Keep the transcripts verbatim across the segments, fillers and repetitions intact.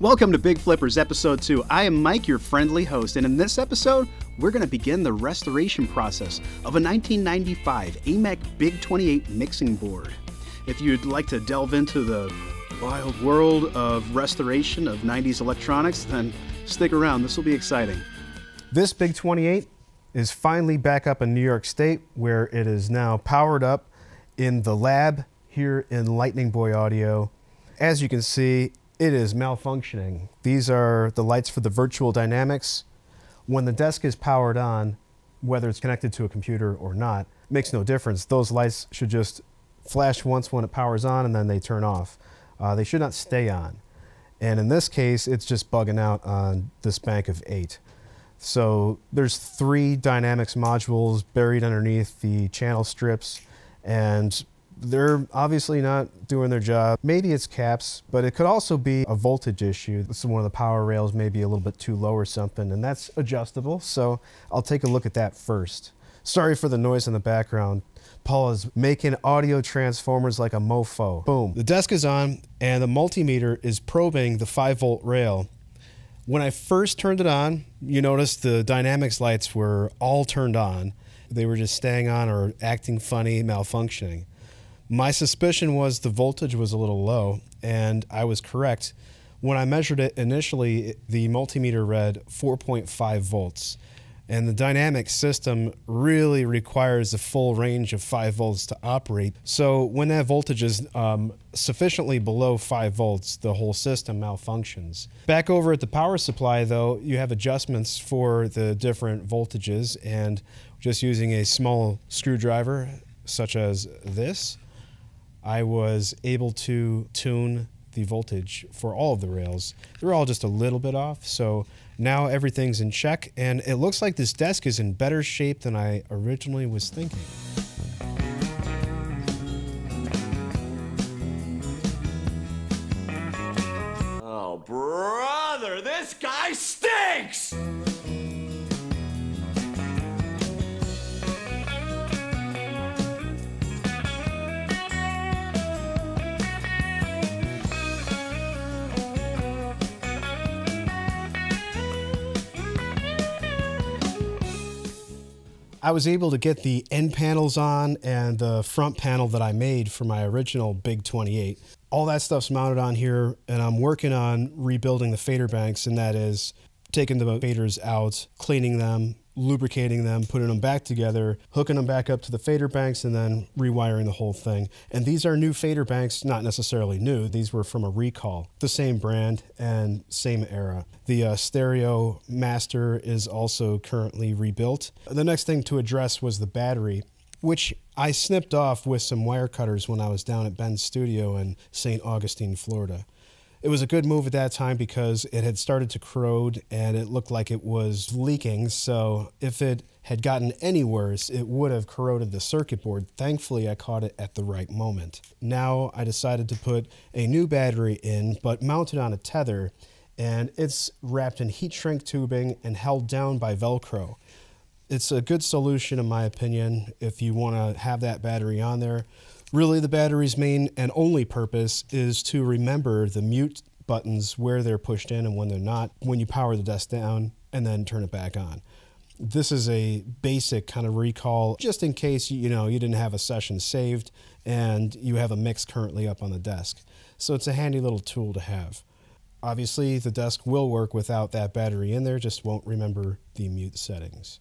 Welcome to Big Flippers episode two. I am Mike, your friendly host, and in this episode, we're going to begin the restoration process of a nineteen ninety-five Amek Big twenty-eight mixing board. If you'd like to delve into the wild world of restoration of nineties electronics, then stick around. This will be exciting. This Big twenty-eight is finally back up in New York State, where it is now powered up in the lab here in Lightning Boy Audio. As you can see, it is malfunctioning. These are the lights for the virtual dynamics. When the desk is powered on, whether it's connected to a computer or not, makes no difference. Those lights should just flash once when it powers on and then they turn off. Uh, they should not stay on. And in this case, it's just bugging out on this bank of eight. So there's three dynamics modules buried underneath the channel strips, and they're obviously not doing their job. Maybe it's caps, but it could also be a voltage issue. This is one of the power rails, maybe a little bit too low or something, and that's adjustable. So I'll take a look at that first. Sorry for the noise in the background. Paul is making audio transformers like a mofo. Boom. The desk is on and the multimeter is probing the five volt rail. When I first turned it on, you notice the dynamics lights were all turned on. They were just staying on or acting funny, malfunctioning. My suspicion was the voltage was a little low, and I was correct. When I measured it initially, the multimeter read four point five volts, and the dynamic system really requires a full range of five volts to operate. So when that voltage is um, sufficiently below five volts, the whole system malfunctions. Back over at the power supply, though, you have adjustments for the different voltages, and just using a small screwdriver such as this, I was able to tune the voltage for all of the rails. They're all just a little bit off, so now everything's in check, and it looks like this desk is in better shape than I originally was thinking. Oh, brother, this guy stinks! I was able to get the end panels on and the front panel that I made for my original Big twenty-eight. All that stuff's mounted on here, and I'm working on rebuilding the fader banks, and that is taking the faders out, cleaning them, lubricating them, putting them back together, hooking them back up to the fader banks, and then rewiring the whole thing. And these are new fader banks, not necessarily new. These were from a recall, the same brand and same era. The uh, stereo master is also currently rebuilt. The next thing to address was the battery, which I snipped off with some wire cutters when I was down at Ben's studio in Saint Augustine, Florida. It was a good move at that time because it had started to corrode and it looked like it was leaking. So if it had gotten any worse, it would have corroded the circuit board. Thankfully, I caught it at the right moment. Now I decided to put a new battery in, but mounted on a tether, and it's wrapped in heat shrink tubing and held down by Velcro. It's a good solution, in my opinion, if you want to have that battery on there. Really, the battery's main and only purpose is to remember the mute buttons, where they're pushed in and when they're not, when you power the desk down and then turn it back on. This is a basic kind of recall, just in case, you know, you didn't have a session saved and you have a mix currently up on the desk. So it's a handy little tool to have. Obviously, the desk will work without that battery in there, just won't remember the mute settings.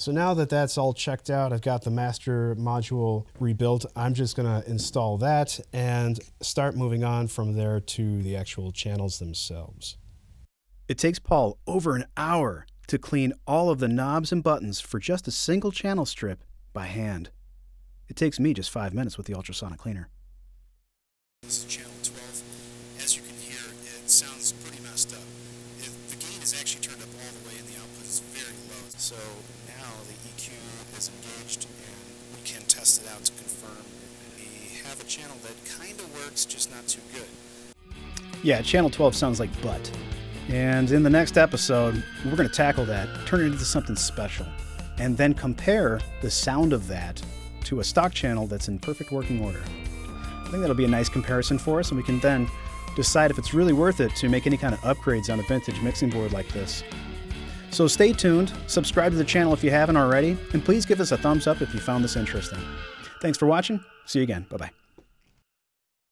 So now that that's all checked out, I've got the master module rebuilt. I'm just gonna install that and start moving on from there to the actual channels themselves. It takes Paul over an hour to clean all of the knobs and buttons for just a single channel strip by hand. It takes me just five minutes with the ultrasonic cleaner. This is channel twelve. As you can hear, it sounds pretty messed up. It, the gain is actually turned up all the way and the output is very low. So is engaged, and we can test it out to confirm we have a channel that kind of works, just not too good. Yeah, channel twelve sounds like butt. And in the next episode, we're going to tackle that, turn it into something special, and then compare the sound of that to a stock channel that's in perfect working order. I think that'll be a nice comparison for us, and we can then decide if it's really worth it to make any kind of upgrades on a vintage mixing board like this. So stay tuned, subscribe to the channel if you haven't already, and please give us a thumbs up if you found this interesting. Thanks for watching. See you again. Bye-bye.